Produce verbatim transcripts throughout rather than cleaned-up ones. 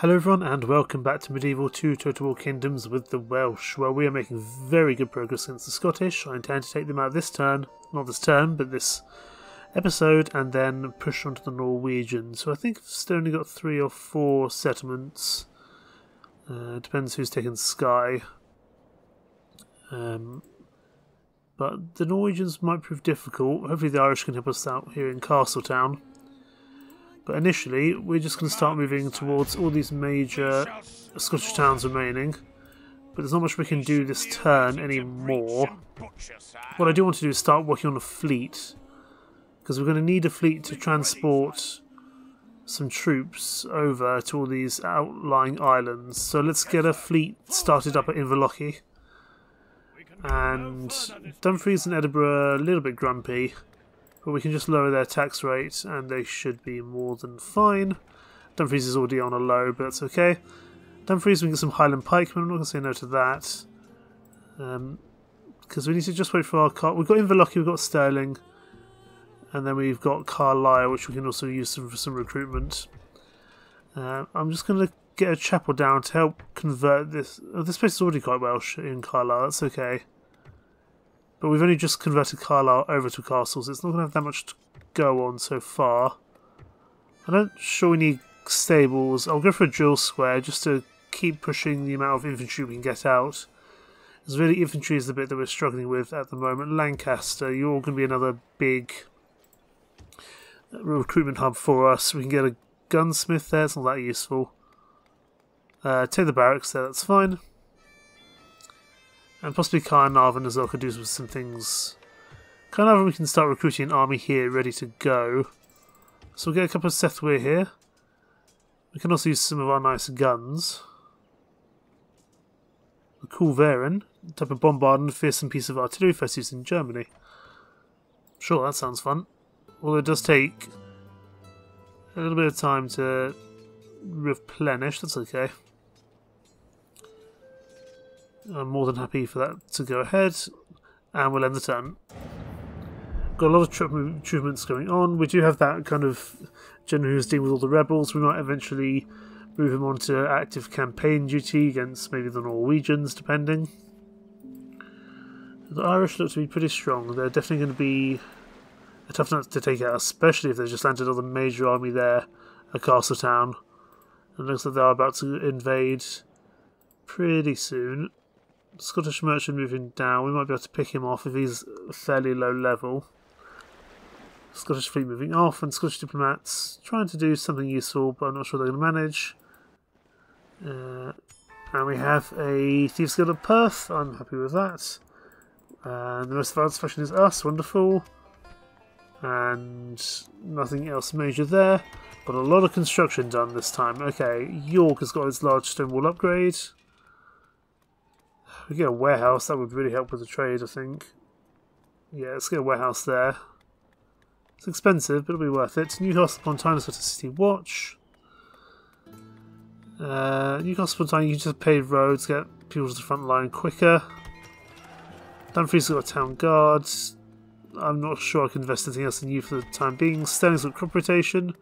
Hello everyone and welcome back to Medieval two Total War Kingdoms with the Welsh, where we are making very good progress against the Scottish. I intend to take them out this turn, not this turn, but this episode, and then push on to the Norwegians. So I think I've still only got three or four settlements. Uh, depends who's taken Skye. Um, but the Norwegians might prove difficult. Hopefully the Irish can help us out here in Castletown. But initially, we're just going to start moving towards all these major Scottish towns remaining. But there's not much we can do this turn anymore. What I do want to do is start working on a fleet, because we're going to need a fleet to transport some troops over to all these outlying islands. So let's get a fleet started up at Inverlochy. And Dumfries and Edinburgh are a little bit grumpy, but we can just lower their tax rate and they should be more than fine. Dumfries is already on a low, but that's okay. Dumfries, we can get some Highland pikemen. I'm not going to say no to that. Because um, we need to just wait for our car. We've got Inverlochy, we've got Stirling, and then we've got Carlisle, which we can also use for some recruitment. Uh, I'm just going to get a chapel down to help convert this. Oh, this place is already quite Welsh in Carlisle, that's okay. But we've only just converted Carlisle over to castles, so it's not going to have that much to go on so far. I'm not sure we need stables. I'll go for a dual square just to keep pushing the amount of infantry we can get out. Because really infantry is the bit that we're struggling with at the moment. Lancaster, you're going to be another big recruitment hub for us. We can get a gunsmith there, it's not that useful. Uh, take the barracks there, that's fine. And possibly Carnarvon as well could do with some things. Carnarvon, we can start recruiting an army here ready to go. So we'll get a couple of Sethweir here. We can also use some of our nice guns. The cool Varen, type of bombard and fearsome piece of artillery first used in Germany. Sure, that sounds fun. Although it does take a little bit of time to replenish, that's okay. I'm more than happy for that to go ahead, and we'll end the turn. Got a lot of troop movements going on. We do have that kind of general who's dealing with all the rebels. We might eventually move him on to active campaign duty against maybe the Norwegians, depending. The Irish look to be pretty strong. They're definitely going to be a tough nut to take out, especially if they've just landed another major army there at Castletown. It looks like they are about to invade pretty soon. Scottish merchant moving down, we might be able to pick him off if he's fairly low level. Scottish fleet moving off, and Scottish diplomats trying to do something useful, but I'm not sure they're going to manage. Uh, and we have a Thieves Guild at Perth, I'm happy with that. And the most advanced faction is us, wonderful. And nothing else major there, but a lot of construction done this time. Okay, York has got its large stone wall upgrade. We get a warehouse, that would really help with the trade, I think. Yeah, let's get a warehouse there. It's expensive, but it'll be worth it. Newcastle-upon-Tyne has got a city watch. Uh, Newcastle-upon-Tyne, you can just pave roads, get people to the front line quicker. Dumfries has got a town guard. I'm not sure I can invest anything else in you for the time being. Stirling's got crop rotation.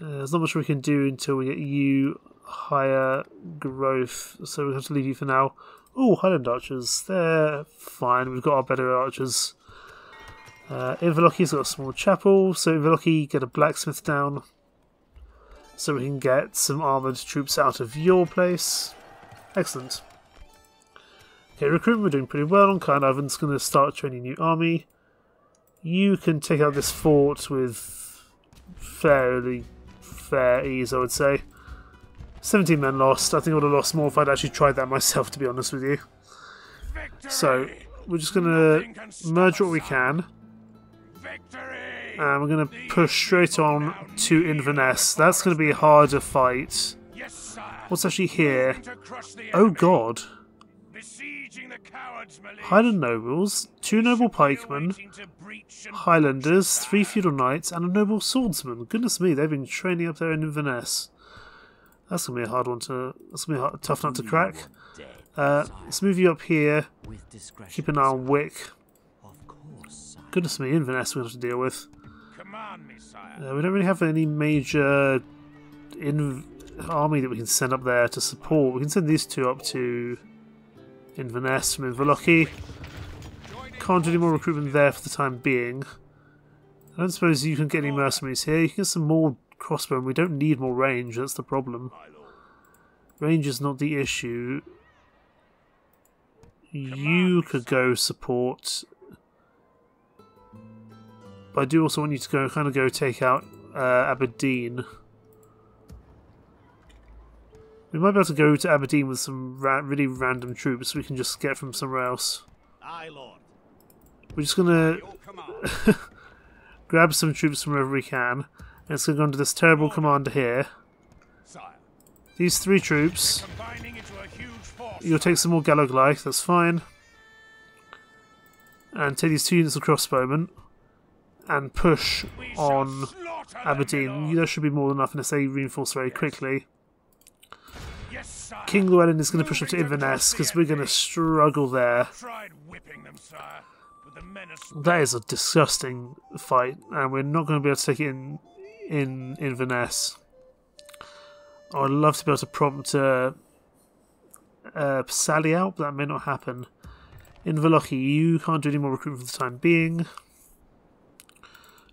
Uh, there's not much we can do until we get you higher growth, so we have to leave you for now. Oh, Highland archers, they're fine, we've got our better archers. Uh, Inverlochy's got a small chapel, so Inverlochy get a blacksmith down so we can get some armoured troops out of your place. Excellent. Okay, recruitment we're doing pretty well on. Carnarvon's going to start training new army. You can take out this fort with fairly fair ease, I would say. seventeen men lost. I think I would have lost more if I'd actually tried that myself, to be honest with you. Victory. So, we're just going to merge what we can. Victory. And we're going to push straight on to Inverness. That's going to be a harder fight. Yes, what's actually here? Oh god. The cowards, Highland nobles, two noble pikemen, Highlanders, three feudal knights, and a noble swordsman. Goodness me, they've been training up there in Inverness. That's gonna be a hard one to. That's gonna be a hard, tough nut to crack. Uh, let's move you up here. Keep an eye on Wick. Goodness me, Inverness we have to deal with. Uh, we don't really have any major in an army that we can send up there to support. We can send these two up to Inverness from Inverlochy. Can't do any more recruitment there for the time being. I don't suppose you can get any mercenaries here. You can get some more crossbow. We don't need more range, that's the problem. Range is not the issue. You could go support. But I do also want you to go kind of go take out uh, Aberdeen. We might be able to go to Aberdeen with some ra really random troops we can just get from somewhere else. Aye, Lord. We're just gonna grab some troops from wherever we can, and it's gonna go under this terrible Lord. commander here. Sire. These three troops. You'll take some more Galloglyth, that's fine. And take these two units of crossbowmen. And push on Aberdeen. There should be more than enough unless they reinforce very quickly. Yes, King Llewellyn is going to push up to Inverness because we're going to struggle there. Them, sire, the that is a disgusting fight, and we're not going to be able to take it in, in Inverness. Oh, I'd love to be able to prompt uh, uh, Sally out, but that may not happen. Inverlochy, you can't do any more recruitment for the time being.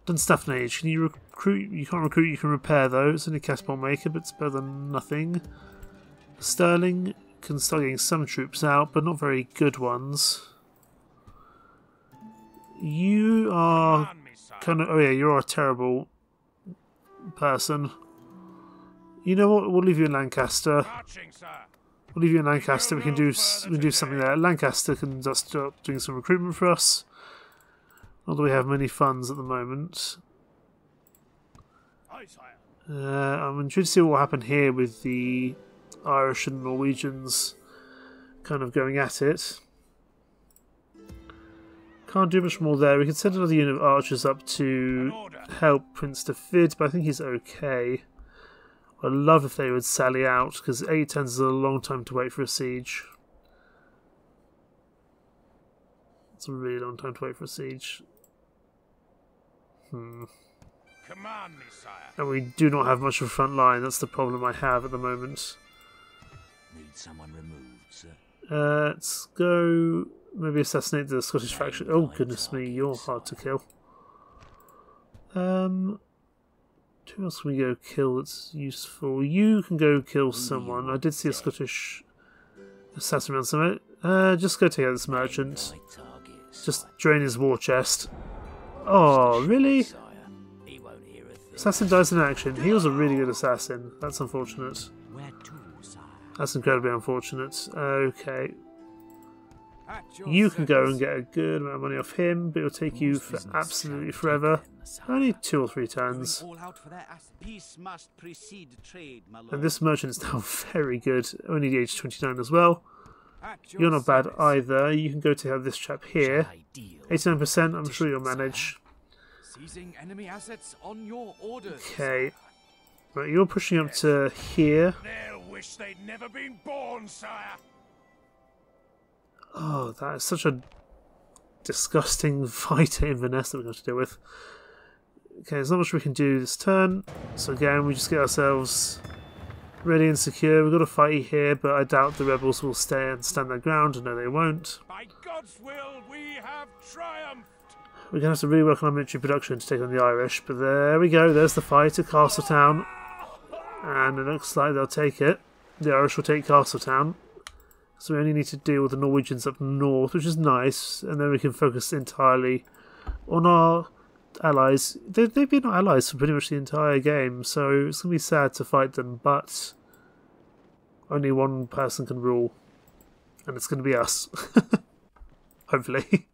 Dunstaffnage, can you recruit? You can't recruit, you can repair though. It's only a cast bomb maker, but it's better than nothing. Stirling can start getting some troops out, but not very good ones. You are kind of... Oh yeah, you're a terrible person. You know what? We'll leave you in Lancaster. We'll leave you in Lancaster. We can do, we can do something there. Lancaster can just start doing some recruitment for us. Not that we have many funds at the moment. Uh, I'm intrigued to see what will happen here with the Irish and Norwegians kind of going at it. Can't do much more there. We can send another unit of archers up to help Prince Dafydd, but I think he's okay. I'd love if they would sally out, because eight turns is a long time to wait for a siege. It's a really long time to wait for a siege. Hmm. Command me, sire. And we do not have much of a front line. That's the problem I have at the moment. Need someone removed, sir. Uh, let's go. Maybe assassinate the Scottish faction. Oh goodness me, you're hard to kill. Um, who else can we go kill that's useful? You can go kill someone. I did see a Scottish assassin around somewhere. Uh, just go take out this merchant. Just drain his war chest. Oh, really? Assassin dies in action. He was a really good assassin. That's unfortunate. That's incredibly unfortunate. Okay. You can go and get a good amount of money off him, but it'll take you for absolutely forever. Only two or three turns. And this merchant is now very good. Only the age twenty-nine as well. You're not bad either. You can go to have this chap here. eighty-nine percent, I'm sure you'll manage. Okay. Right, you're pushing up to here. Oh, that is such a disgusting fight at Inverness that we're going to deal with. Okay, there's not much we can do this turn. So again, we just get ourselves ready and secure. We've got a fight here, but I doubt the rebels will stay and stand their ground. No, they won't. By God's will, we have triumphed. We're going to have to really work on our military production to take on the Irish, but there we go. There's the fight at Castletown, and it looks like they'll take it. The Irish will take Castletown, so we only need to deal with the Norwegians up north, which is nice, and then we can focus entirely on our allies. They've been our allies for pretty much the entire game, so it's going to be sad to fight them, but only one person can rule, and it's going to be us. Hopefully.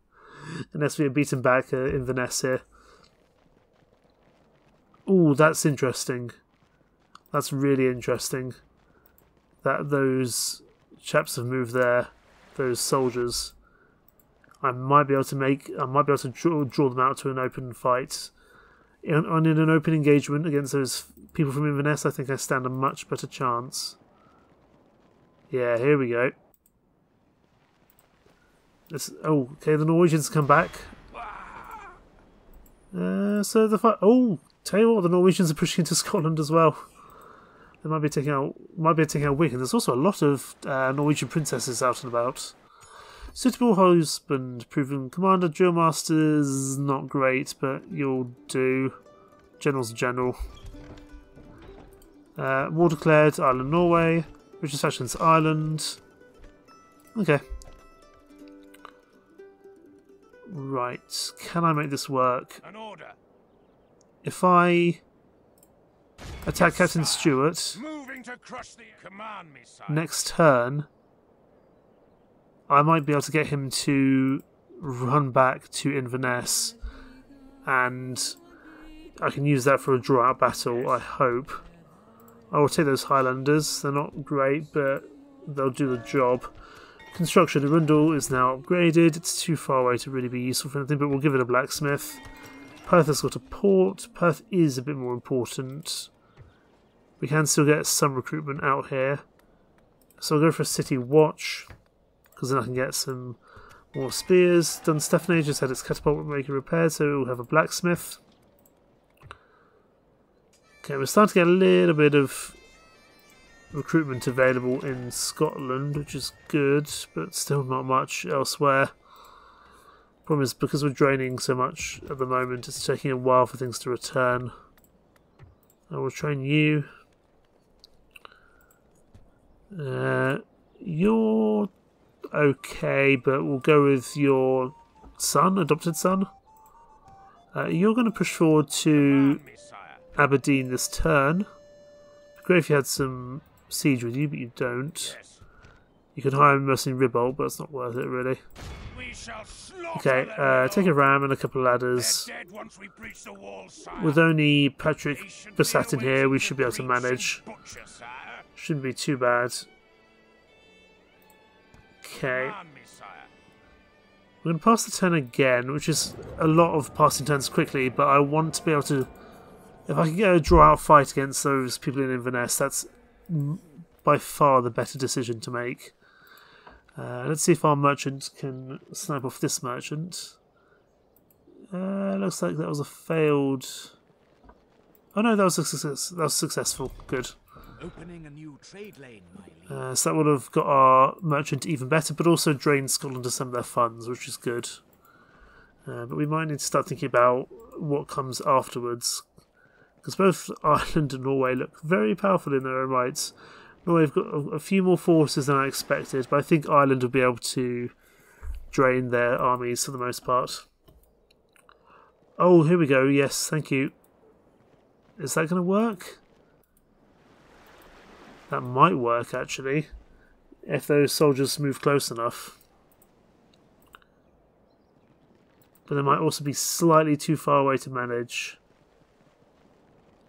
Unless we are beaten back uh, in Venice here. Ooh, that's interesting. That's really interesting. That those chaps have moved there, those soldiers. I might be able to make. I might be able to draw, draw them out to an open fight. In, on in an open engagement against those people from Inverness, I think I stand a much better chance. Yeah, here we go. It's, oh, okay. The Norwegians come back. Uh, so the fight. Oh, tell you what, the Norwegians are pushing into Scotland as well. They might be taking out, might be taking out Wick, and there's also a lot of uh, Norwegian princesses out and about. Suitable husband, proven commander, drill master's not great, but you'll do. General's general. Uh, war declared, Ireland, Norway. Richard Sessions, Ireland. Okay. Right, can I make this work? An order. If I attack yes, Captain sir. Stewart Moving to crush the... Command me, sir. Next turn, I might be able to get him to run back to Inverness, and I can use that for a draw-out battle, I hope. I will take those Highlanders, they're not great, but they'll do the job. Construction, Arundel is now upgraded, it's too far away to really be useful for anything, but we'll give it a blacksmith. Perth has got a port, Perth is a bit more important. We can still get some recruitment out here. So I'll go for a city watch, because then I can get some more spears. Dunstaffnage just had its catapult maker repaired, so we'll have a blacksmith. Okay, we're starting to get a little bit of recruitment available in Scotland, which is good, but still not much elsewhere. Problem is, because we're draining so much at the moment, it's taking a while for things to return. I will train you. Uh, you're okay, but we'll go with your son, adopted son. Uh, you're going to push forward to Aberdeen this turn. Great if you had some siege with you, but you don't. Yes. You could hire Mercenary Ribolt, but it's not worth it really. We shall okay, uh, take a ram and a couple of ladders. The wall, with only Patrick Bassat in here, we should be able to manage. Butcher, shouldn't be too bad. Okay. We're going to pass the turn again, which is a lot of passing turns quickly, but I want to be able to... If I can get a draw-out fight against those people in Inverness, that's by far the better decision to make. Uh, let's see if our merchant can snap off this merchant. Uh, looks like that was a failed... Oh no, that was a success. That was successful. Good. Opening a new trade lane, uh, so that would have got our merchant even better, but also drained Scotland to some of their funds, which is good. Uh, but we might need to start thinking about what comes afterwards. Because both Ireland and Norway look very powerful in their own rights. Norway have got a few more forces than I expected, but I think Ireland will be able to drain their armies for the most part. Oh, here we go. Yes, thank you. Is that going to work? That might work, actually, if those soldiers move close enough. But they might also be slightly too far away to manage.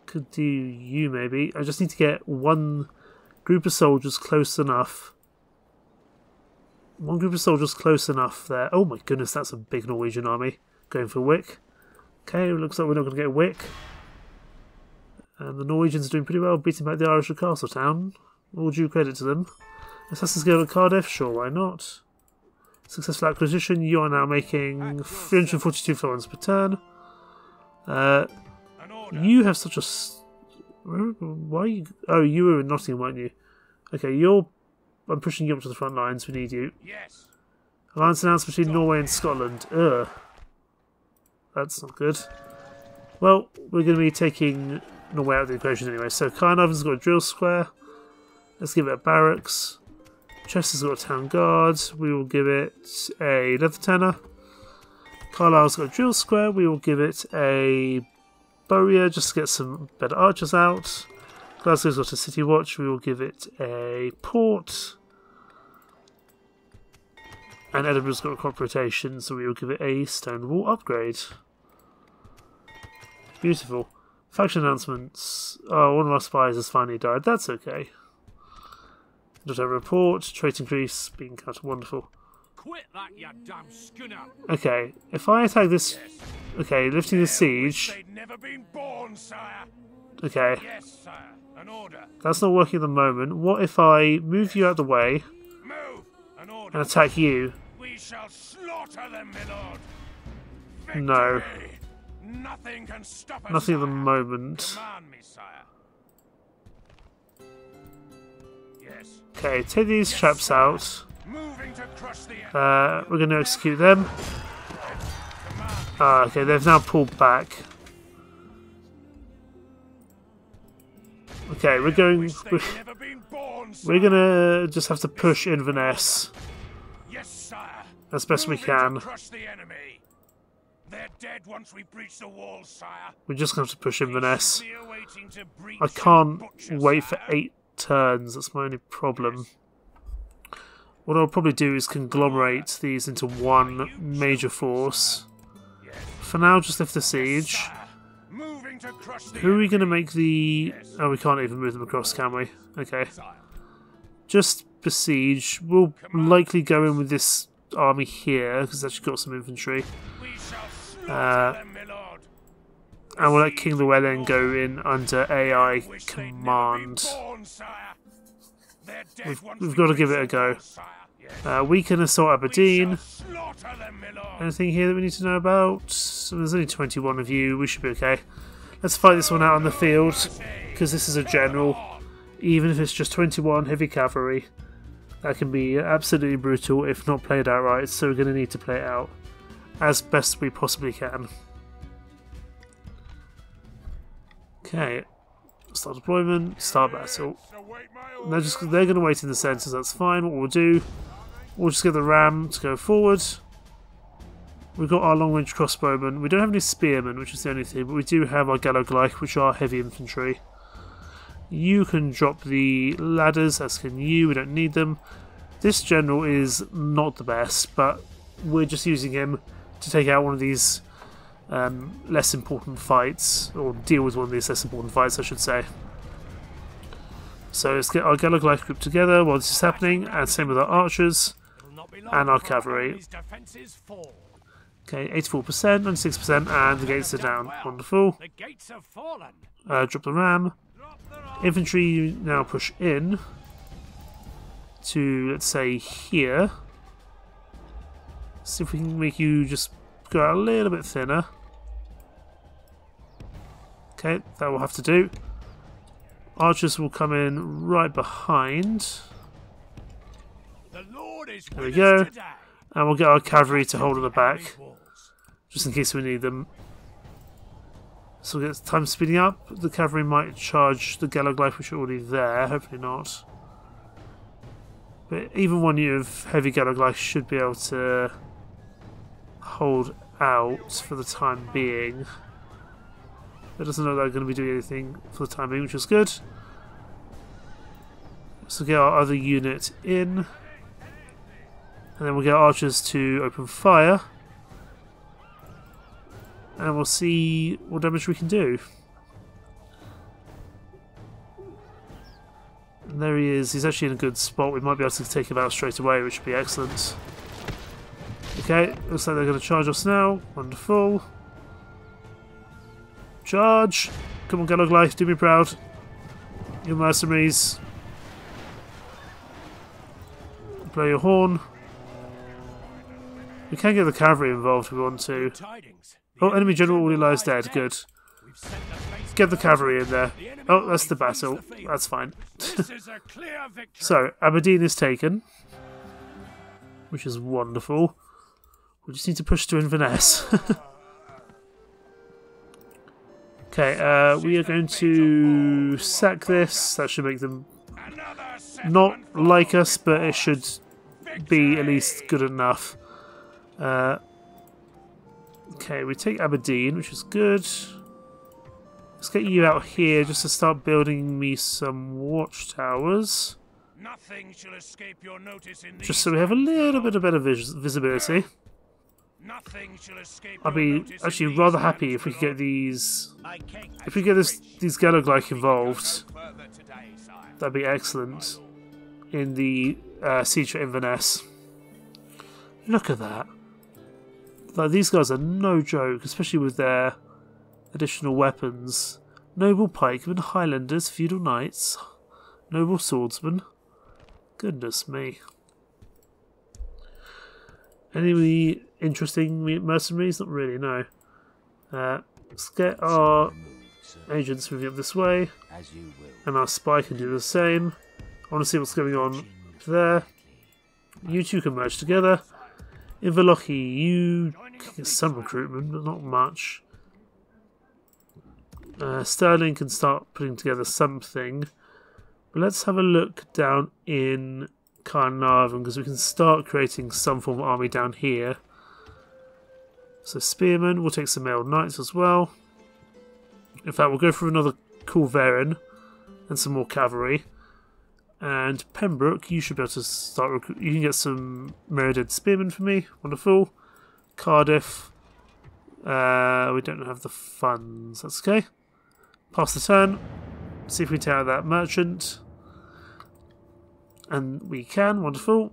Could do you maybe. I just need to get one group of soldiers close enough. One group of soldiers close enough there. Oh my goodness, that's a big Norwegian army. Going for Wick. Okay, looks like we're not going to get Wick. And the Norwegians are doing pretty well, beating back the Irish at Castletown. All due credit to them. Assassin's Guild at Cardiff, sure, why not? Successful acquisition, you are now making three hundred forty-two florins per turn. Uh... You have such a... Why are you... Oh, you were in Nottingham, weren't you? Okay, you're... I'm pushing you up to the front lines. We need you. Yes. Alliance announced between Norway and Scotland. Ugh. That's not good. Well, we're going to be taking Norway out of the equation anyway. So Carnarvon's got a drill square. Let's give it a barracks. Chester's got a town guard. We will give it a leather tanner. Carlisle's got a drill square. We will give it a... Bowyer, just to get some better archers out. Glasgow's got a city watch, we will give it a port. And Edinburgh's got a corporation, so we will give it a stone wall upgrade. Beautiful. Faction announcements. Oh, one of our spies has finally died, that's okay. Dot report, trait increase, being cut, wonderful. Quit that, you damn schooner. Okay, if I attack this... Yes. Okay, lifting the siege. They'd never been born, sire. Okay. Yes, sire. An order. That's not working at the moment. What if I move you out of the way move. An order. And attack you? We shall slaughter them, my lord. No. Nothing can stop us, Nothing at the moment. Command me, sire. Okay, take these chaps out. Uh, we're going to execute them. Ah, okay, they've now pulled back. Okay, we're going. We're, we're gonna just have to push Inverness as best we can. We're just gonna have to push Inverness. I can't wait for eight turns. That's my only problem. What I'll probably do is conglomerate these into one major force. For now, just lift the siege. Who are we going to make the... Oh, we can't even move them across, can we? Okay. Just besiege. We'll likely go in with this army here, because it's actually got some infantry. Uh, and we'll let King Llewellyn go in under A I command. We've, we've got to give it a go. Uh, we can assault Aberdeen. Anything here that we need to know about? So there's only twenty-one of you. We should be okay. Let's fight this one out on the field, because this is a general. Even if it's just twenty-one heavy cavalry, that can be absolutely brutal if not played out right. So we're going to need to play it out as best we possibly can. Okay. Start deployment, start battle. They're just they're going to wait in the centres, that's fine. What we'll do, we'll just get the ram to go forward. We've got our long-range crossbowmen. We don't have any spearmen, which is the only thing, but we do have our Galloglyth, which are heavy infantry. You can drop the ladders, as can you. We don't need them. This general is not the best, but we're just using him to take out one of these Um, less important fights, or deal with one of these less important fights I should say. So let's get our Galloglyth group together while this is happening, and same with our archers and our cavalry. Okay, eighty-four percent, ninety-six percent, and the gates are down. Wonderful. Uh, drop the ram. Infantry now push in to, let's say, here. See if we can make you just go out a little bit thinner. Okay, that will have to do. Archers will come in right behind. There we go. And we'll get our cavalry to hold at the back, just in case we need them. So we'll get time speeding up. The cavalry might charge the Galloglyth, which are already there. Hopefully not. But even one unit of heavy Galloglyth should be able to hold out for the time being. It doesn't look like they're going to be doing anything for the time being, which is good. So get our other unit in, and then we'll get archers to open fire, and we'll see what damage we can do. And there he is. He's actually in a good spot. We might be able to take him out straight away, which would be excellent. Okay, looks like they're going to charge us now. Wonderful. Charge! Come on, Galloglyth, do me proud. You mercenaries. Blow your horn. We can get the cavalry involved if we want to. Oh, enemy general already lies dead. Good. Get the cavalry in there. Oh, that's the battle. That's fine. So, Aberdeen is taken, which is wonderful. We just need to push to Inverness. Okay, uh, we are going to sack this. That should make them not like us, but it should be at least good enough. Uh, okay, we take Aberdeen, which is good. Let's get you out here just to start building me some watchtowers. Just so we have a little bit of better vis visibility. I'd be actually rather happy if we could get these, if we get this, these Galloglyth involved. That'd be excellent in the uh, siege for Inverness. Look at that! Like, these guys are no joke, especially with their additional weapons: noble pikemen, highlanders, feudal knights, noble swordsmen. Goodness me! Anyway. Interesting mercenaries? Not really, no. Uh, let's get our agents moving up this way, and our spy can do the same. I want to see what's going on there. You two can merge together. Inverlochy, you get some recruitment, but not much. Uh, Stirling can start putting together something. But let's have a look down in Carnarvon, because we can start creating some form of army down here. So spearmen, we'll take some male knights as well. In fact, we'll go for another cool Varen and some more cavalry. And Pembroke, you should be able to start recruit. You can get some merited spearmen for me. Wonderful. Cardiff. Uh, we don't have the funds. That's okay. Pass the turn. See if we take out that merchant. And we can. Wonderful.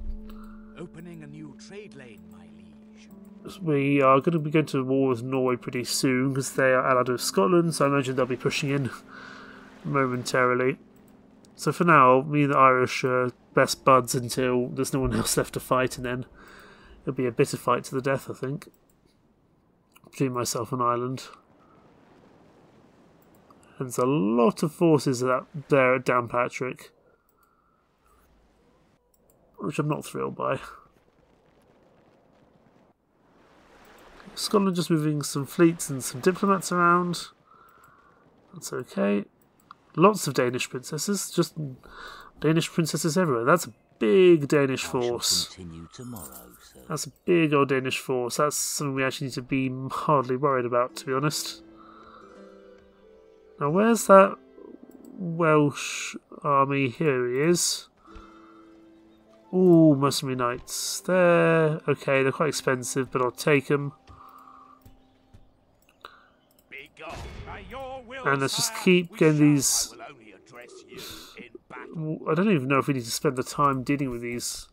Opening a new trade lane, my liege. We are going to be going to war with Norway pretty soon because they are allied with Scotland, so I imagine they'll be pushing in momentarily. So for now, me and the Irish are best buds until there's no one else left to fight, and then it'll be a bitter fight to the death, I think, between myself and Ireland. And there's a lot of forces out there at Downpatrick, which I'm not thrilled by. Scotland just moving some fleets and some diplomats around. That's okay. Lots of Danish princesses, just Danish princesses everywhere. That's a big Danish force. Tomorrow, that's a big old Danish force. That's something we actually need to be hardly worried about, to be honest. Now, where's that Welsh army? Here he is. Ooh, mercenary knights. They're okay, they're quite expensive, but I'll take them. And let's just keep getting these... I don't even know if we need to spend the time dealing with these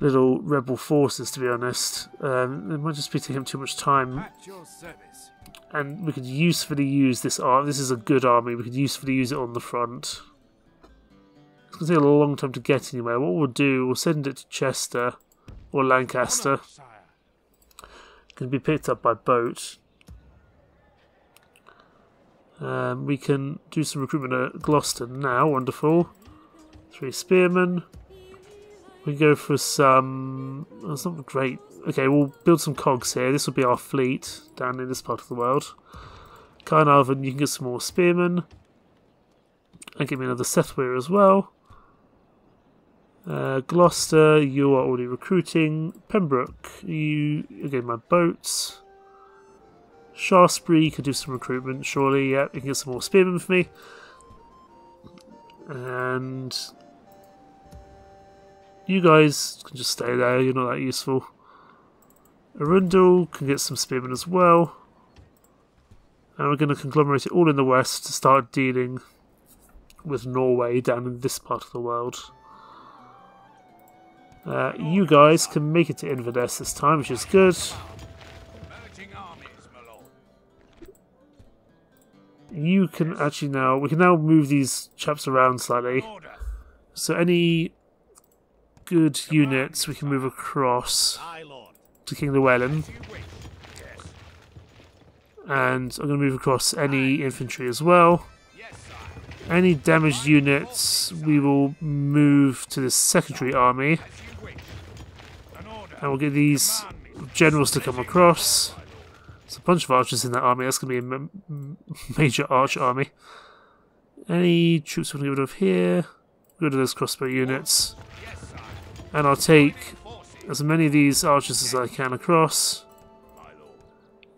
little rebel forces, to be honest. Um, it might just be taking too much time. And we could usefully use this army. This is a good army. We could usefully use it on the front. It's going to take a long time to get anywhere. What we'll do, we'll send it to Chester or Lancaster. It can be picked up by boat. Um, we can do some recruitment at Gloucester now, wonderful. Three spearmen. We go for some... That's not great. Okay, we'll build some cogs here. This will be our fleet down in this part of the world. Carnarvon, you can get some more spearmen. And give me another Sethweir as well. Uh, Gloucester, you are already recruiting. Pembroke, you again my boats. Shaftesbury could do some recruitment, surely. Yeah, you can get some more spearmen for me. And you guys can just stay there, you're not that useful. Arundel can get some spearmen as well. And we're going to conglomerate it all in the west to start dealing with Norway down in this part of the world. Uh, you guys can make it to Inverness this time, which is good. You can actually now, we can now move these chaps around slightly. So any good units we can move across to King Llewellyn. And I'm going to move across any infantry as well. Any damaged units we will move to the secondary army. And we'll get these generals to come across. There's a bunch of archers in that army. That's going to be a major arch army. Any troops we want to get rid of here? Go to those crossbow units. And I'll take as many of these archers as I can across.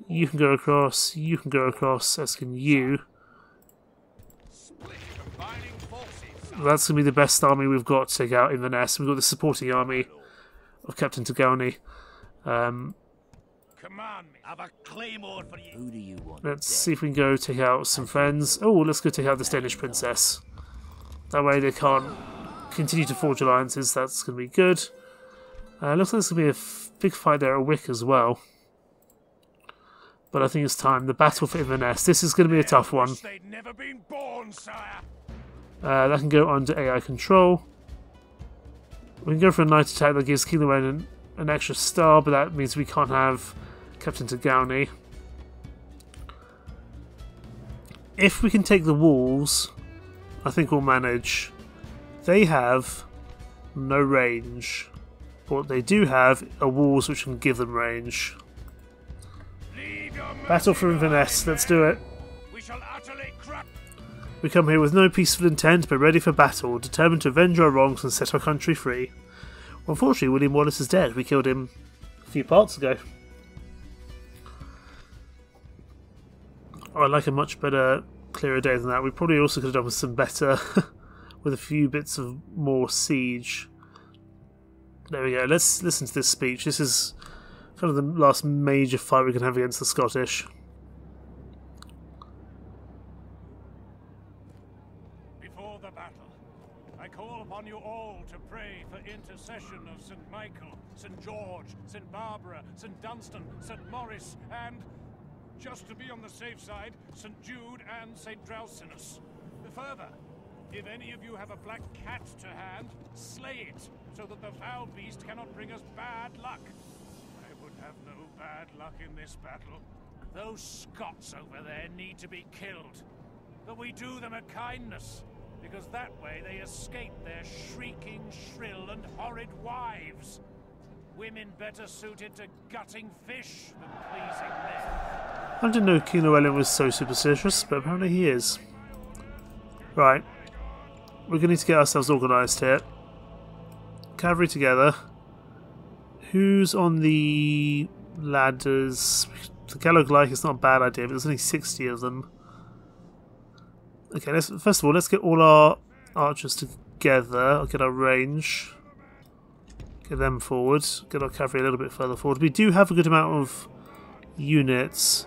You can go across. You can go across. As can you. That's going to be the best army we've got to take out in Inverness. We've got the supporting army of Captain Tagani. Um... Let's see if we can go take out some friends. Oh, let's go take out this Danish princess. That way they can't continue to forge alliances. That's going to be good. Uh, looks like there's going to be a big fight there at Wick as well. But I think it's time. The battle for Inverness. This is going to be a tough one. Uh, that can go under A I control. We can go for a night attack that gives King Llewellyn an extra star, but that means we can't have Captain Tagani. If we can take the walls, I think we'll manage. They have no range. What they do have are walls which can give them range. Battle for Inverness, let's do it. We come here with no peaceful intent but ready for battle, determined to avenge our wrongs and set our country free. Unfortunately, William Wallace is dead. We killed him a few parts ago. I like a much better, clearer day than that. We probably also could have done with some better, with a few bits of more siege. There we go. Let's listen to this speech. This is kind of the last major fight we can have against the Scottish. Before the battle, I call upon you all to pray for intercession of Saint Michael, Saint George, Saint Barbara, Saint Dunstan, Saint Maurice, and, just to be on the safe side, Saint Jude and Saint Drowsinus. Further, if any of you have a black cat to hand, slay it, so that the foul beast cannot bring us bad luck. I would have no bad luck in this battle. Those Scots over there need to be killed. But we do them a kindness, because that way they escape their shrieking, shrill, and horrid wives. Women better suited to gutting fish than pleasing men. I didn't know King Llewellyn was so superstitious, but apparently he is. Right. We're going to need to get ourselves organised here. Cavalry together. Who's on the ladders? The Galloglyth is not a bad idea, but there's only sixty of them. Okay, let's, first of all, let's get all our archers together. I'll get our range. Get them forward. Get our cavalry a little bit further forward. We do have a good amount of units.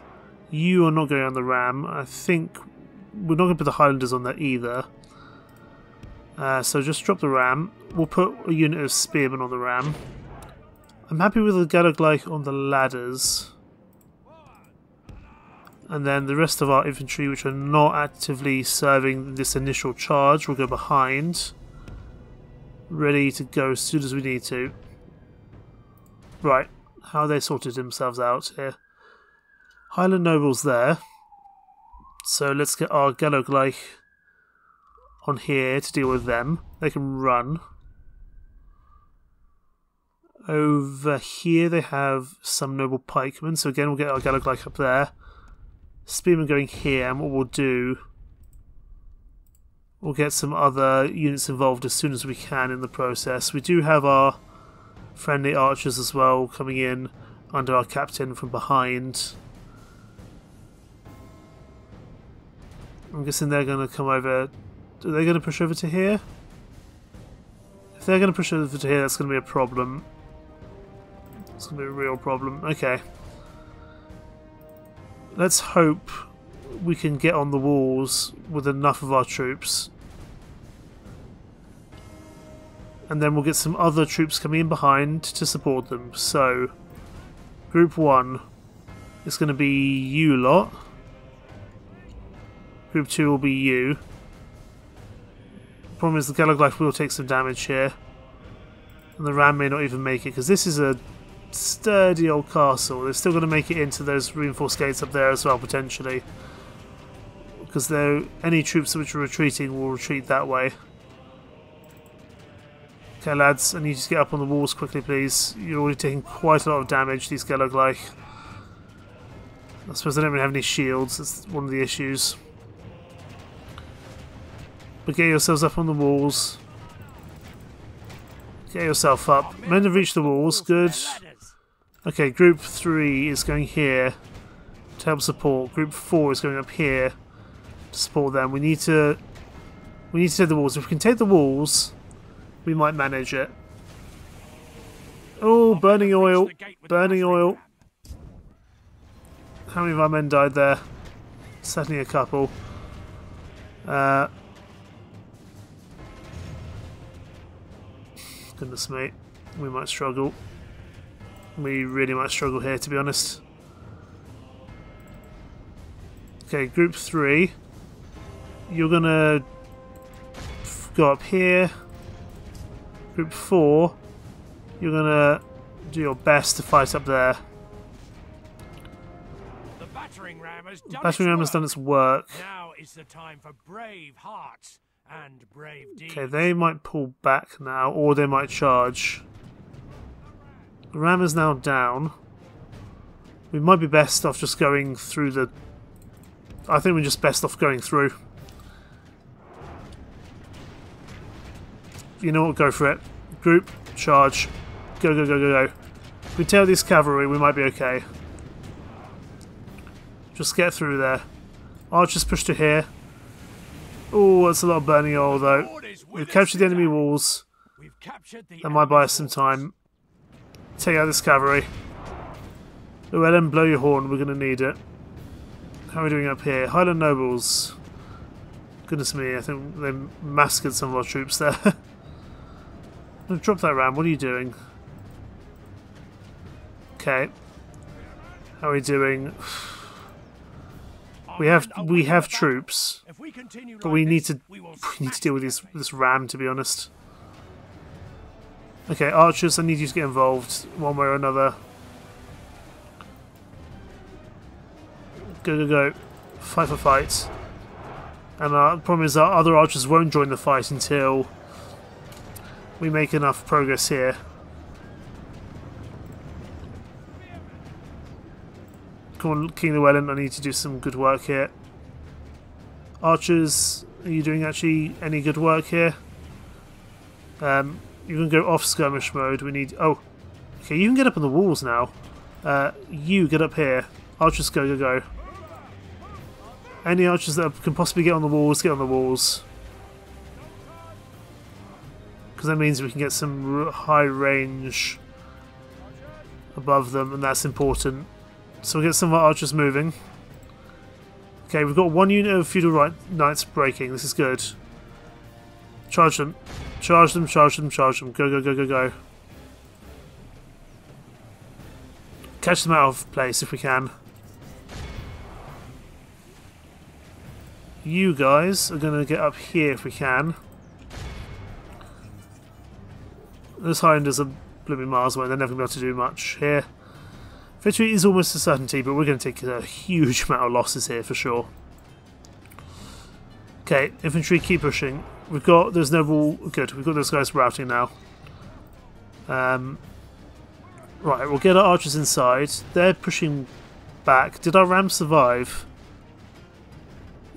You are not going on the ram. I think we're not going to put the Highlanders on there either. Uh, so just drop the ram. We'll put a unit of spearmen on the ram. I'm happy with the Galloglyth on the ladders. And then the rest of our infantry, which are not actively serving this initial charge, will go behind. Ready to go as soon as we need to. Right, how they sorted themselves out here. Highland nobles there. So let's get our Galloglyth on here to deal with them. They can run. Over here they have some noble pikemen. So again, we'll get our Galloglyth up there. Spearmen going here, and what we'll do, we'll get some other units involved as soon as we can in the process. We do have our friendly archers as well coming in under our captain from behind. I'm guessing they're going to come over. Are they going to push over to here? If they're going to push over to here, that's going to be a problem. It's going to be a real problem. Okay. Let's hope we can get on the walls with enough of our troops. And then we'll get some other troops coming in behind to support them. So, Group one is going to be you lot. Group two will be you. Problem is the Galloglyth will take some damage here. And the ram may not even make it, because this is a sturdy old castle. They're still going to make it into those reinforced gates up there as well, potentially. Because though any troops which are retreating will retreat that way. Okay lads, I need you to get up on the walls quickly please. You're already taking quite a lot of damage, these Galloglyth. I suppose they don't really have any shields, that's one of the issues. But get yourselves up on the walls. Get yourself up. Men have reached the walls, good. Okay, Group three is going here to help support. Group four is going up here to support them. We need to we need to take the walls. If we can take the walls, we might manage it. Oh, burning oil. Burning oil. How many of our men died there? Certainly a couple. Uh... Goodness mate, we might struggle. We really might struggle here, to be honest. Okay, Group three. You're gonna go up here. Group four. You're gonna do your best to fight up there. The battering ram has done, battering its, ram has done its work. Now is the time for brave hearts. and brave deeds. Okay, they might pull back now, or they might charge. The ram is now down. We might be best off just going through the... I think we're just best off going through. You know what, go for it. Group, charge. Go, go, go, go, go. If we tail these cavalry, we might be okay. Just get through there. Archers push to here. Oh, that's a lot of burning oil, though. We've captured the enemy walls. That might buy us some time. Take out this cavalry. Llewellyn, blow your horn. We're going to need it. How are we doing up here? Highland Nobles. Goodness me, I think they massacred some of our troops there. Drop that ram. What are you doing? Okay. How are we doing? We have we have troops, but we need to we need to deal with this this ram, to be honest. Okay, archers, I need you to get involved one way or another. Go go go! Fight for fight. And our problem is our other archers won't join the fight until we make enough progress here. Come on, King Llewellyn, I need to do some good work here. Archers, are you doing actually any good work here? Um, you can go off skirmish mode. We need... Oh, okay, you can get up on the walls now. Uh, you, get up here. Archers, go, go, go. Any archers that can possibly get on the walls, get on the walls. Because that means we can get some high range above them, and that's important. So we get some of our archers moving. Okay, we've got one unit of feudal right knights breaking. This is good. Charge them. Charge them, charge them, charge them. Go, go, go, go, go. Catch them out of place if we can. You guys are going to get up here if we can. Those Highlanders are blooming miles away. They're never going to be able to do much here. Victory is almost a certainty, but we're going to take a huge amount of losses here for sure. Okay, infantry, keep pushing. We've got those noble... Good, we've got those guys routing now. Um, right, we'll get our archers inside. They're pushing back. Did our ram survive?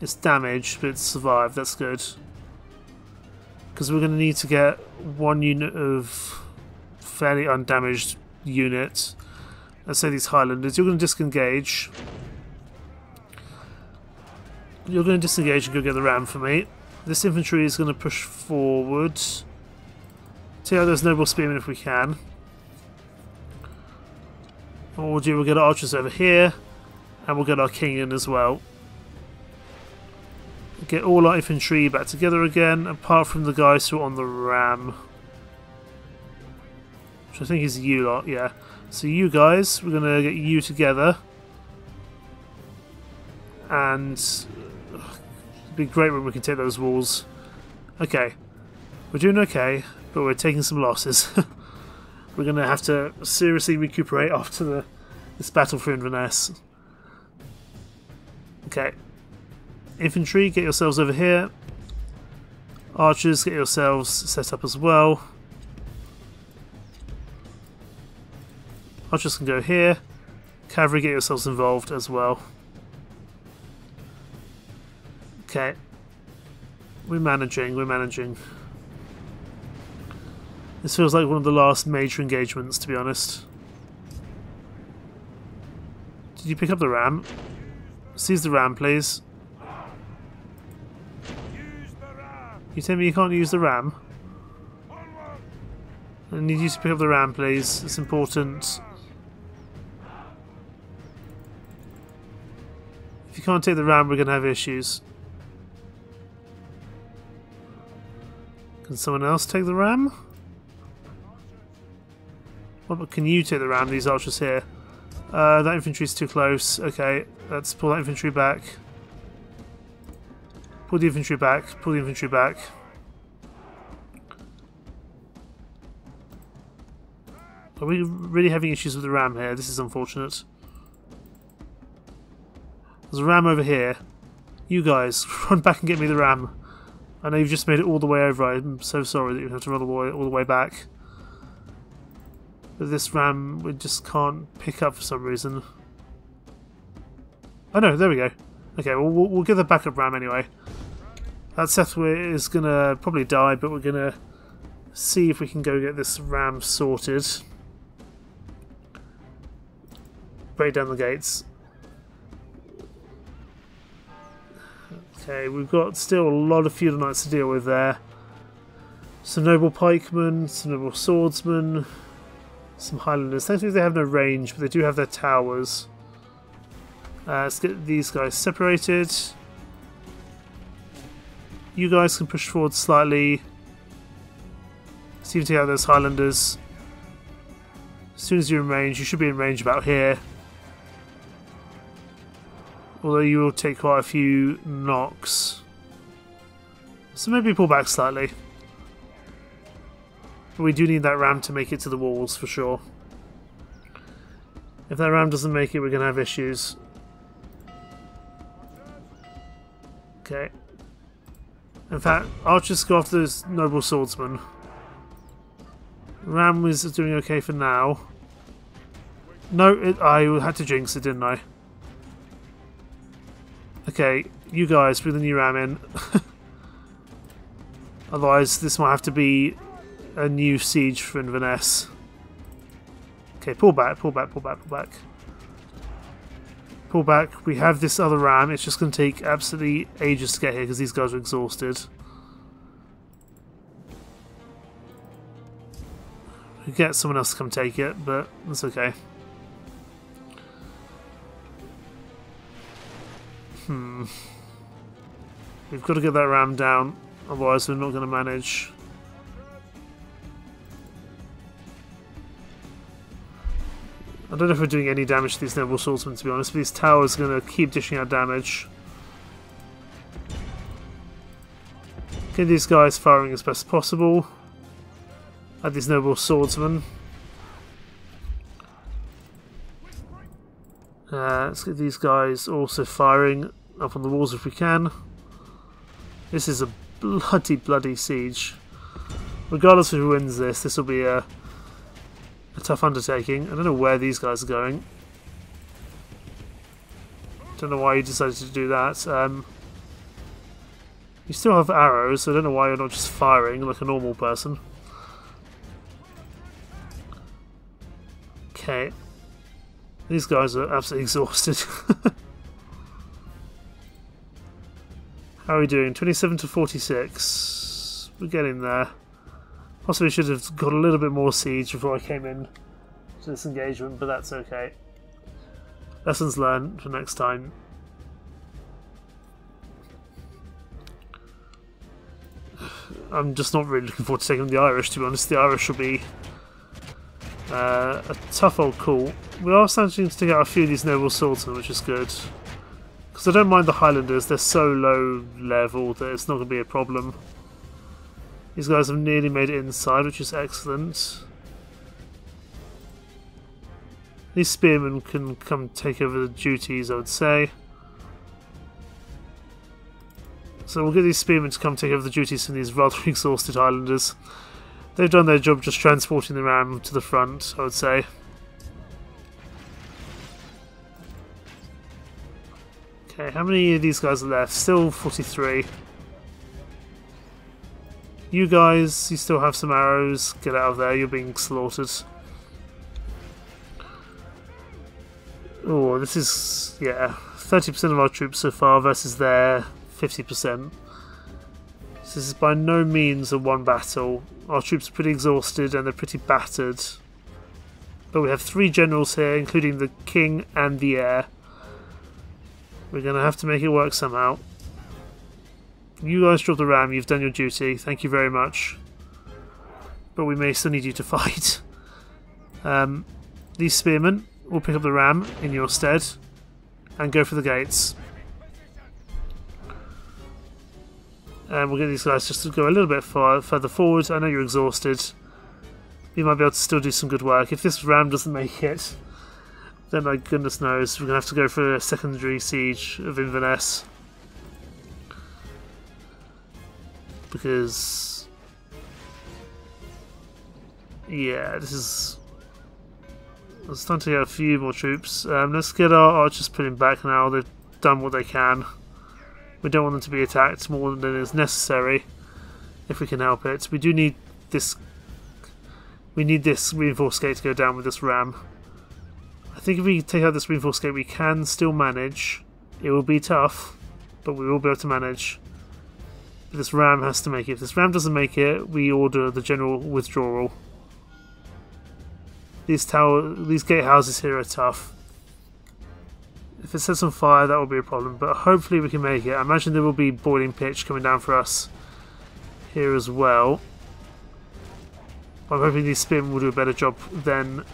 It's damaged, but it survived. That's good. Because we're going to need to get one unit of fairly undamaged unit. Let's say these Highlanders, you're going to disengage. You're going to disengage and go get the ram for me. This infantry is going to push forward. Take out those noble spearmen if we can. What we'll do, we'll get our archers over here, and we'll get our king in as well. Get all our infantry back together again, apart from the guys who are on the ram. Which I think is you lot, yeah. So you guys, we're going to get you together, and it'd be great when we can take those walls. Okay, we're doing okay, but we're taking some losses. We're going to have to seriously recuperate after the, this battle for Inverness. Okay, infantry, get yourselves over here. Archers, get yourselves set up as well. Archers can go here. Cavalry, get yourselves involved as well. Okay. We're managing, we're managing. This feels like one of the last major engagements, to be honest. Did you pick up the ram? Seize the ram, please. You tell me you can't use the ram? I need you to pick up the ram, please. It's important. If you can't take the ram, we're going to have issues. Can someone else take the ram? What, can you take the ram, these archers here? Uh, that infantry's too close. Okay, let's pull that infantry back. Pull the infantry back. Pull the infantry back. Are we really having issues with the ram here? This is unfortunate. There's a ram over here. You guys, run back and get me the ram. I know you've just made it all the way over. I'm so sorry that you have to run all the way, all the way back. But this ram we just can't pick up for some reason. Oh no, there we go. Okay, we'll, we'll, we'll give the backup ram anyway. That Sethweir is going to probably die, but we're going to see if we can go get this ram sorted. Break down the gates. Okay, we've got still a lot of feudal knights to deal with there. Some noble pikemen, some noble swordsmen, some highlanders. Thankfully they have no range, but they do have their towers. Uh, let's get these guys separated. You guys can push forward slightly. See if you have those highlanders. As soon as you're in range, you should be in range about here. Although you will take quite a few knocks. So maybe pull back slightly. But we do need that ram to make it to the walls for sure. If that ram doesn't make it, we're going to have issues. Okay. In fact, archers go after those noble swordsmen. Ram is doing okay for now. No, it, I had to jinx it, didn't I? Okay, you guys, bring the new ram in. Otherwise, this might have to be a new siege for Inverness. Okay, pull back, pull back, pull back, pull back. Pull back. We have this other ram. It's just going to take absolutely ages to get here because these guys are exhausted. We get someone else to come take it, but that's okay. Hmm. We've got to get that ram down, otherwise we're not going to manage. I don't know if we're doing any damage to these noble swordsmen, to be honest, but these towers are going to keep dishing out damage. Get these guys firing as best as possible at these noble swordsmen. Uh, let's get these guys also firing up on the walls if we can. This is a bloody, bloody siege. Regardless of who wins this, this will be a, a tough undertaking. I don't know where these guys are going. Don't know why you decided to do that. Um, you still have arrows, so I don't know why you're not just firing like a normal person. Okay. These guys are absolutely exhausted. How are we doing? twenty-seven to forty-six. We're getting there. Possibly should have got a little bit more siege before I came in to this engagement, but that's okay. Lessons learned for next time. I'm just not really looking forward to taking on the Irish, to be honest. The Irish will be Uh, a tough old call. We are starting to take out a few of these noble swordsmen, which is good. Because I don't mind the Highlanders, they're so low level that it's not going to be a problem. These guys have nearly made it inside, which is excellent. These spearmen can come take over the duties, I would say. So we'll get these spearmen to come take over the duties from these rather exhausted Highlanders. They've done their job just transporting the ram to the front, I would say. Okay, how many of these guys are left? Still forty-three. You guys, you still have some arrows. Get out of there, you're being slaughtered. Oh, this is, yeah, thirty percent of our troops so far versus their fifty percent. So this is by no means a one battle. Our troops are pretty exhausted and they're pretty battered. But we have three generals here, including the king and the heir. We're going to have to make it work somehow. You guys drop the ram, you've done your duty, thank you very much. But we may still need you to fight. Um, these spearmen will pick up the ram in your stead and go for the gates. And we'll get these guys just to go a little bit far, further forward. I know you're exhausted. You might be able to still do some good work. If this ram doesn't make it, then my goodness knows, we're going to have to go for a secondary siege of Inverness. because yeah, this is it's time to get a few more troops. Um, let's get our archers put in back now. They've done what they can. We don't want them to be attacked more than is necessary, if we can help it. We do need this. We need this reinforced gate to go down with this ram. I think if we take out this reinforced gate, we can still manage. It will be tough, but we will be able to manage. But this ram has to make it. If this ram doesn't make it, we order the general withdrawal. These tower, these gatehouses here are tough. If it sets on fire, that will be a problem, but hopefully we can make it. I imagine there will be boiling pitch coming down for us here as well. I'm hoping these spearmen will do a better job than...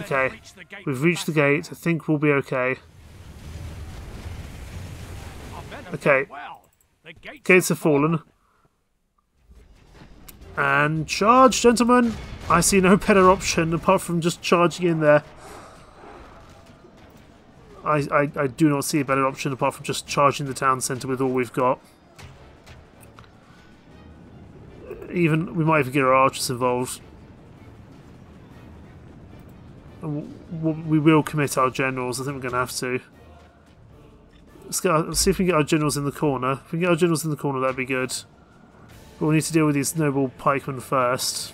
Okay, we've reached the gate. I think we'll be okay. Okay, gates have fallen. And charge, gentlemen! I see no better option apart from just charging in there. I, I, I do not see a better option apart from just charging the town centre with all we've got. Even we might even get our archers involved. We will commit our generals. I think we're going to have to. Let's, get our, let's see if we can get our generals in the corner. If we can get our generals in the corner, that'd be good. But we'll need to deal with these noble pikemen first.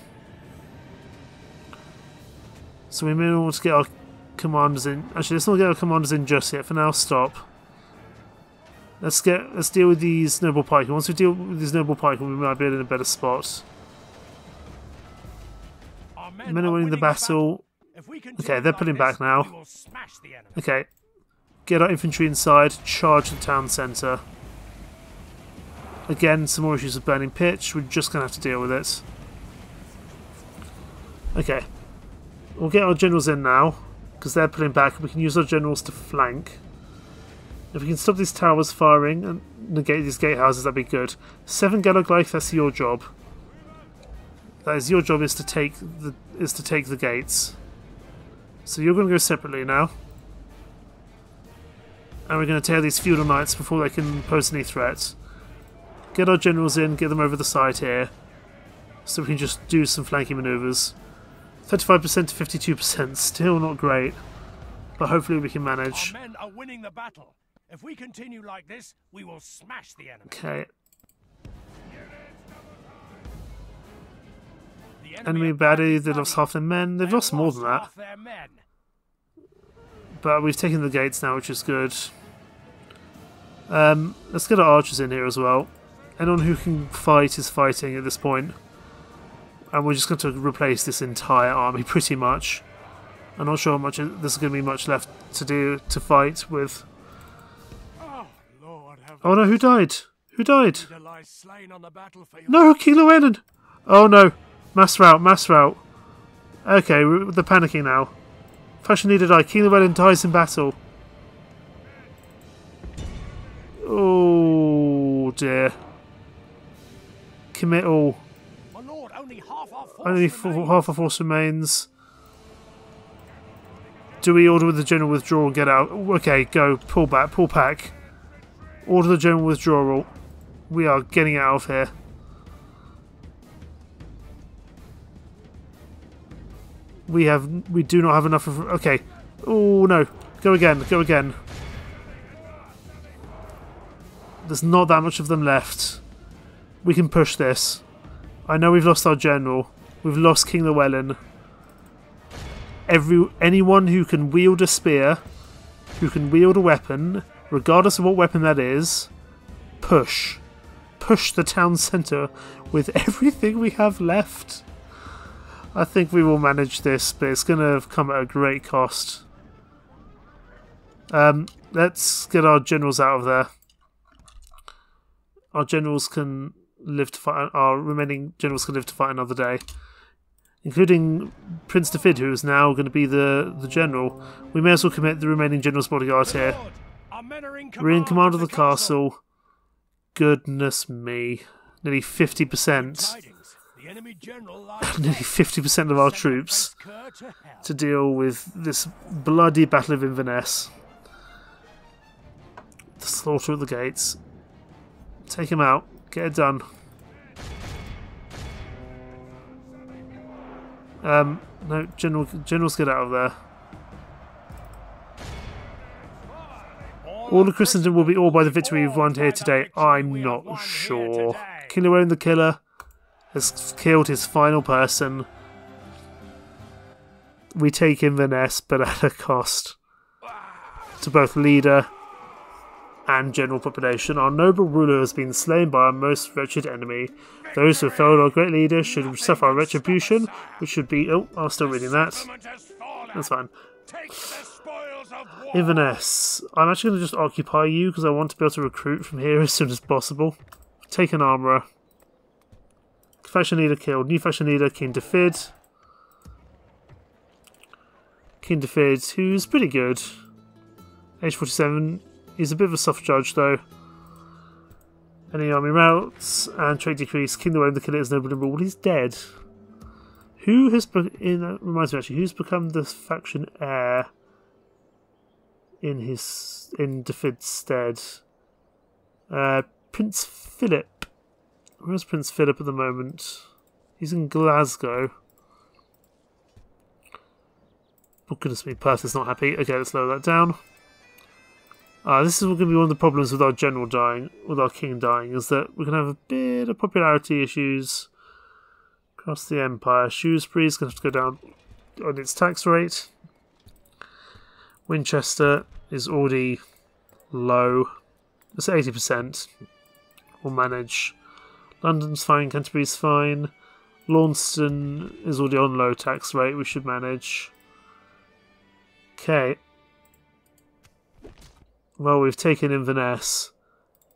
So we may want to get our commanders in. Actually, let's not get our commanders in just yet. For now, stop. Let's get let's deal with these noble pikemen. Once we deal with these noble pikemen, we might be in a better spot. Men, men are winning the battle. battle. Okay, they're putting back now. Okay, get our infantry inside. Charge the town centre. Again, some more issues with burning pitch. We're just going to have to deal with it. Okay, we'll get our generals in now because they're putting back. We can use our generals to flank. If we can stop these towers firing and negate these gatehouses, that'd be good. Seven Galloglyth, that's your job. That is your job is to take the is to take the gates. So you're going to go separately now, and we're going to tear these feudal knights before they can pose any threat. Get our generals in, get them over the side here, so we can just do some flanking manoeuvres. thirty-five percent to fifty-two percent, still not great, but hopefully we can manage. Our men are winning the battle. If we continue like this, we will smash the enemy. Okay. The enemy baddie, they lost half their men. They've lost more than that. But we've taken the gates now, which is good. Um, let's get our archers in here as well. Anyone who can fight is fighting at this point. And we're just going to replace this entire army, pretty much. I'm not sure how much there's going to be much left to do to fight with. Oh no, who died? Who died? No, King Llewellyn! Oh no, mass rout, mass rout. Okay, they're panicking now. Fashion leader died. King Llewellyn dies in battle. Oh dear. Commit all. Only half our force remains. Do we order with the general withdrawal and get out? Okay, go. Pull back. Pull back. Order the general withdrawal. We are getting out of here. We have. We do not have enough of. Okay. Oh no. Go again. Go again. There's not that much of them left. We can push this. I know we've lost our general. We've lost King Llewellyn. Every anyone who can wield a spear, who can wield a weapon, regardless of what weapon that is, push. Push the town centre with everything we have left. I think we will manage this, but it's going to come at a great cost. Um, let's get our generals out of there. Our generals can live to fight. Our remaining generals can live to fight another day, including Prince Dafydd, who is now going to be the the general. We may as well commit the remaining general's bodyguard here. We're in command of the castle. Goodness me. Nearly fifty percent. Nearly fifty percent of our troops to deal with this bloody Battle of Inverness. The slaughter at the gates. Take him out. Get it done. Um, no, general, generals get out of there. All of Christendom will be awed by the victory we've won here today. I'm not sure. Llewellyn the Killer has killed his final person. We take Inverness, but at a cost to both leader and general population. Our noble ruler has been slain by our most wretched enemy. Those who have failed our great leader should suffer retribution, which should be... Oh, I'm still reading that. That's fine. Inverness. I'm actually going to just occupy you because I want to be able to recruit from here as soon as possible. Take an armourer. Faction leader killed. New faction leader, King Dafydd. King Dafydd, who's pretty good. Age forty-seven. He's a bit of a soft judge, though. Any army routes and trait decrease. King the Wave, the Killer is noble and rule. He's dead. Who has be in, uh, reminds me actually? Who's become the faction heir in his in Dafydd's stead? Uh, Prince Philip. Where's Prince Philip at the moment? He's in Glasgow. Oh goodness me, Perth is not happy. Okay, let's lower that down. Uh, this is going to be one of the problems with our general dying, with our king dying, is that we're going to have a bit of popularity issues across the empire. Shrewsbury is going to have to go down on its tax rate. Winchester is already low. It's at eighty percent. We'll manage. London's fine, Canterbury's fine. Launceston is already on low tax rate, we should manage. Okay. Well, we've taken Inverness,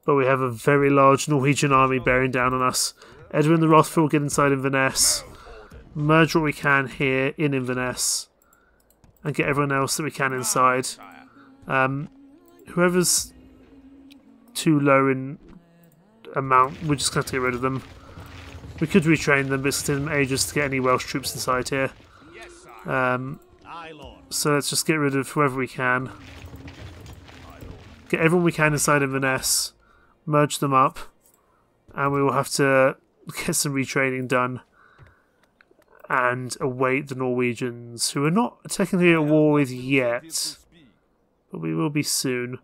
but we have a very large Norwegian army bearing down on us. Edwin the Wrathful will get inside Inverness, merge what we can here in Inverness, and get everyone else that we can inside. Um, whoever's too low in amount, we're just going to get rid of them. We could retrain them, but it's taking them ages to get any Welsh troops inside here. Um, so let's just get rid of whoever we can. Get everyone we can inside Inverness, merge them up, and we will have to get some retraining done and await the Norwegians, who are not technically at war with yet, but we will be soon.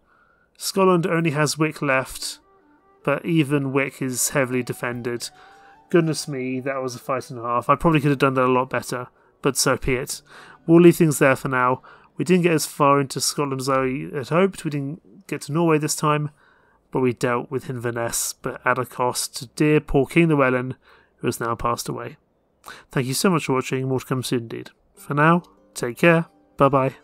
Scotland only has Wick left, but even Wick is heavily defended. Goodness me, that was a fight and a half. I probably could have done that a lot better, but so be it. We'll leave things there for now. We didn't get as far into Scotland as I had hoped. We didn't get to Norway this time, but we dealt with Inverness, but at a cost to dear poor King Llewellyn, who has now passed away. Thank you so much for watching. More to come soon indeed. For now, take care. Bye bye.